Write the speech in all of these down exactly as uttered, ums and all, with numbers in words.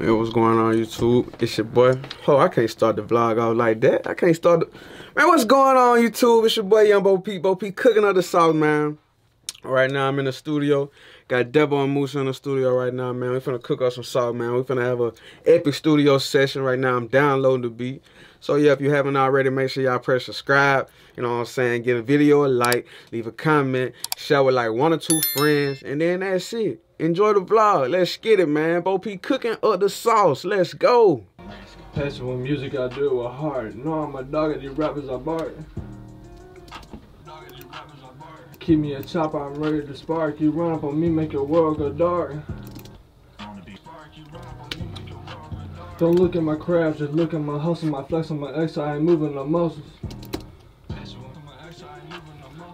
Man, what's going on, YouTube? It's your boy. Oh, I can't start the vlog out like that. I can't start the... Man, what's going on, YouTube? It's your boy, Young Bopete. Bopete cooking up the sauce, man. Right now, I'm in the studio. Got Devo and Moose in the studio right now, man. We're finna cook up some sauce, man. We're finna have an epic studio session right now. I'm downloading the beat. So, yeah, if you haven't already, make sure y'all press subscribe. You know what I'm saying? Give a video a like. Leave a comment. Share with, like, one or two friends. And then that's it. Enjoy the vlog. Let's get it, man. Bopete cooking up the sauce. Let's go. Passion with music, I do it with heart. No, I'm a dog at these rappers, I bark. Keep me a chop, I'm ready to spark. You run up on me, make your world go dark. Don't look at my craft, just look at my hustle, my flex on my ex, I ain't moving no muscles.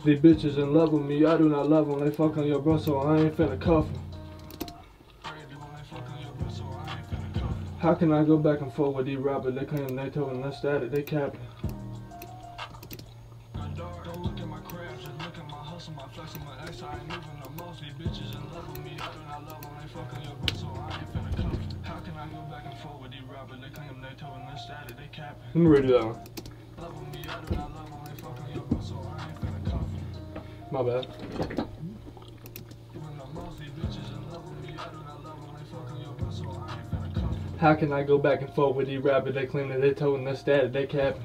These bitches in love with me, I do not love them. They fuck on your bro, so I ain't finna cuff them. How can I go back and forth with these rappers? They claim they told them that's that, they capping. Let me redo that one. My bad. How can I go back and forth with these rappers? They claim that they told and that's that, they capping.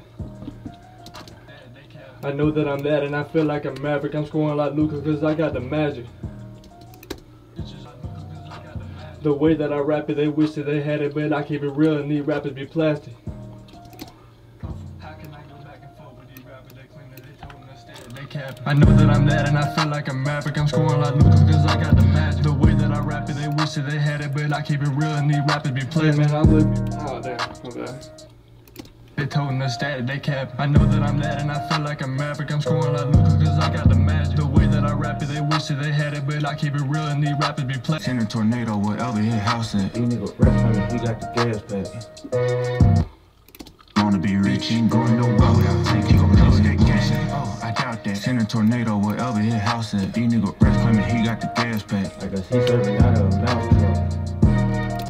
I know that I'm that and I feel like a maverick. I'm scoring like Luka cause I got the magic. The way that I rap it, they wish that they had it, but I keep it real and these rappers be plastic. How can I go back and forth with these rappers? They claim that they told us that they capping. I know that I'm that and I feel like a maverick. I'm scoring like Luka cause I got the magic. The way that I rap it, they wish that they had it, but I keep it real and these rappers be plastic. Yeah, man, I live. Oh damn, okay. They told us that they cap. I know that I'm that and I feel like a maverick. I'm scoring like Luka cause I got the magic. The way that I rap it, they wish that they had it, but I keep it real and these rappers be playing. In a tornado, whatever his house at. He nigga rap, he got the gas back. Wanna be rich, he ain't going nowhere. I think he gon' lose that gas. Oh, I doubt that. In a tornado, whatever his house at. He nigga rap, he got the gas back. I guess he serving out of a mouth truck.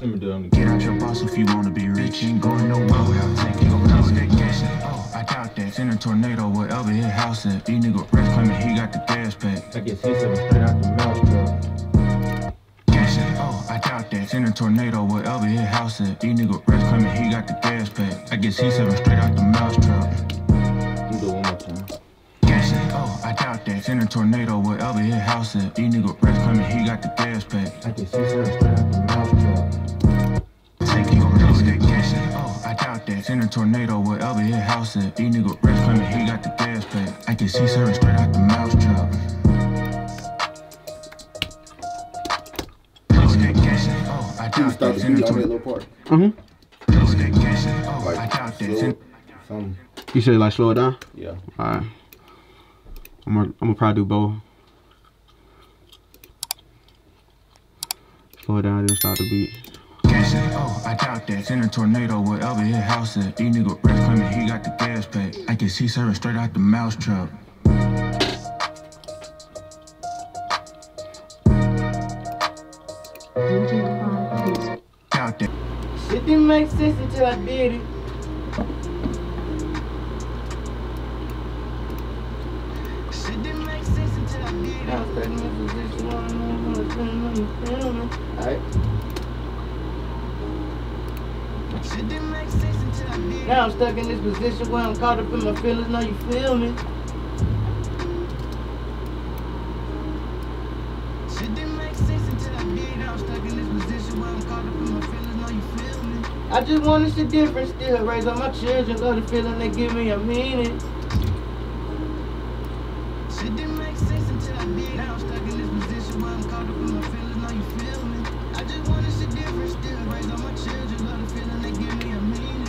Let me do it. Get out your boss if you wanna be rich. Ain't going nowhere. I think you gon' lose that gas. Oh, I doubt that. In a tornado, wherever his house at. These nigga rich claiming he got the gas pack. I guess he's coming straight out the mouth truck. Gas it. Oh, I doubt that. In a tornado, wherever his house at. These nigga rich claiming he got the gas pack. I guess he's coming straight out the mouth truck. You do one more time. Gas it. Oh, I doubt that. In a tornado, wherever his house at. These nigga rich claiming he got the gas pack. I guess he's coming straight out the mouth truck. In a tornado, wherever his house at. These nigga rich claiming he got the gas pack. I can see serving straight out the mouse trap. Oh, I doubt that. In a tornado. Mm-hmm. Close that gas. Oh, I doubt that. You said like slow it down? Yeah. Alright. I'm gonna, I'm gonna probably do both. Slow it down, then start the beat. Oh, I doubt that. In a tornado, wherever his house at. These nigga rich claiming he got the gas pack. I can see serving straight out the mouse trap. Doubt that. It didn't make sense until I did it. Shit didn't make sense until I did it. I was starting to position on Alright. Shit didn't make sense until I did. Now I'm stuck in this position where I'm caught up in my feelings. Now you feel me? Shit didn't make sense until I did. Now I'm stuck in this position where I'm caught up in my feelings. Now you feel me? I just wanted shit different still. Raise up my children. Love the feeling they give me a meaning. Shit didn't make sense until I did. Now I'm stuck in this position where I'm caught up in my feelings. Now you feel me? I just wanted shit different still. Raise up my children.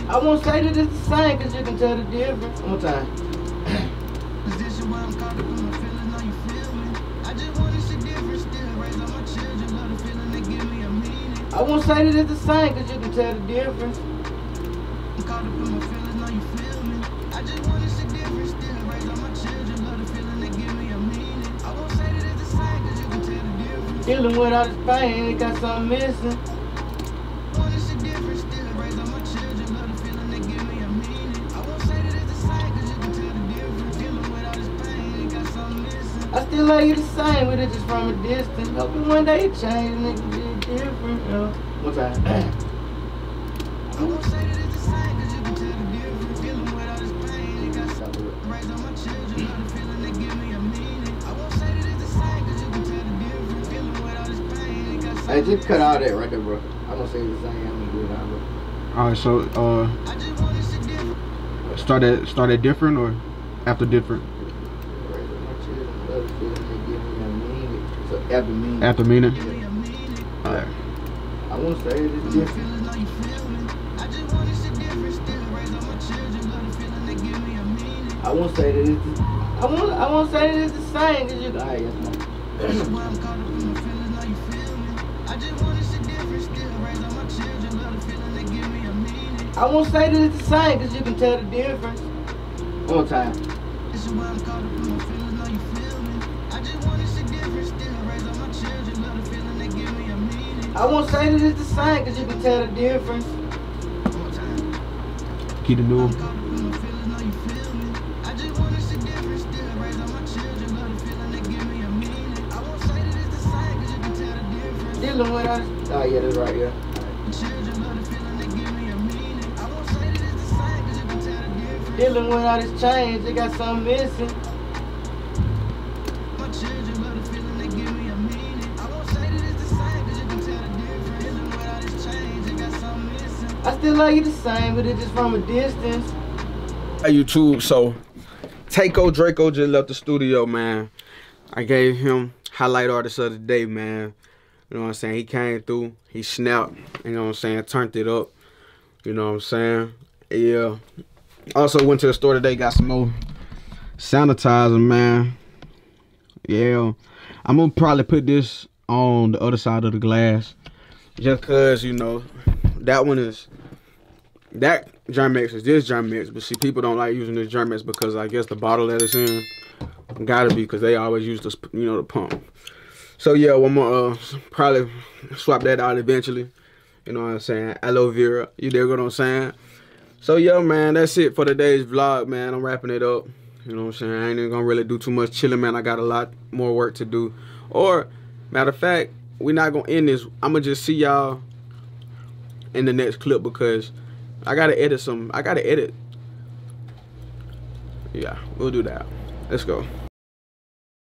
I won't say that it's the same, cause you can tell the difference. One more time. Position where I'm caught up in my feelings, now you feel me. I just want to see difference still. Raise up my children, love the feeling they give me a meaning. I won't say that it's the same, cause you can tell the difference. I'm caught up in my feelings, now you feel me. I just want to see difference still. Raise up my children, love the feeling they give me a meaning. I won't say that it's the same, cause you can tell the difference. Dealing with all this pain, it got something missing. I want to see difference. still love you the same, but it's just from a distance. Hoping one day it changes, nigga, be different, yo. One time, damn. I won't say that it's the same, cause you can tell the difference. Feeling without this pain, it got something to raise on my children. All the feeling they give me a meaning. I won't say that it's the same, cause you can tell the difference. Feeling without this pain, it got something to raise. Hey, just cut all that right there, bro. I don't say it's the same, I'm gonna do it out, bro. Alright, so, uh. I just want to sit different. Start at, start at different or after different? After meaning. After meaning? Yeah. Alright. I won't say it is different. I just want to see different still raise on my children, but the feeling they give me a meaning. I won't say that it's the I won't I won't say that it's the same cause you alright, yes ma'am. That's why I'm caught up in the feeling like you feel me. I just want to see different still raise on my children, but the feeling they give me a meaning. I won't say that it's the same cause you can tell the difference. One time. This is why I'm caught up in the feeling like you feel me. I just want to see different still raise on my children, but the feeling they give me a meaning. I won't say that it's the same cause you can tell the difference. Keep it new. I just want to see difference still raise on my children, but the feeling they give me a meaning. I won't say that it's the same, cause you can tell the difference. Dealing with us. Oh yeah, that's right, yeah. Children, but the feeling they give me a meaning. I won't say that it's the same, cause you can tell the difference. Dealing with all this change, they got something missing. My children, but the feeling they give me a meaning. I won't say that it's the same, cause you can tell the difference. Dealing with all this change, they got something missing. I still love you the same, but it's just from a distance. Hey YouTube, so TaeCo Drako just left the studio, man. I gave him highlight artist of the day, man. You know what I'm saying? He came through, he snapped, you know what I'm saying? Turned it up, you know what I'm saying? Yeah. Also went to the store today, got some more sanitizer, man. Yeah. I'm gonna probably put this on the other side of the glass. Just cause, you know, that one is, that Germ X is this Germ X, but see, people don't like using this Germ X because I guess the bottle that it's in gotta be because they always use the, you know, the pump. So yeah, one more, uh, probably swap that out eventually. You know what I'm saying? Aloe vera, you dig what I'm saying? So yeah, man, that's it for today's vlog, man. I'm wrapping it up. You know what I'm saying? I ain't even gonna really do too much chilling, man. I got a lot more work to do. Or, matter of fact, we're not gonna end this. I'm gonna just see y'all in the next clip because I gotta edit some I gotta edit yeah, we'll do that. Let's go.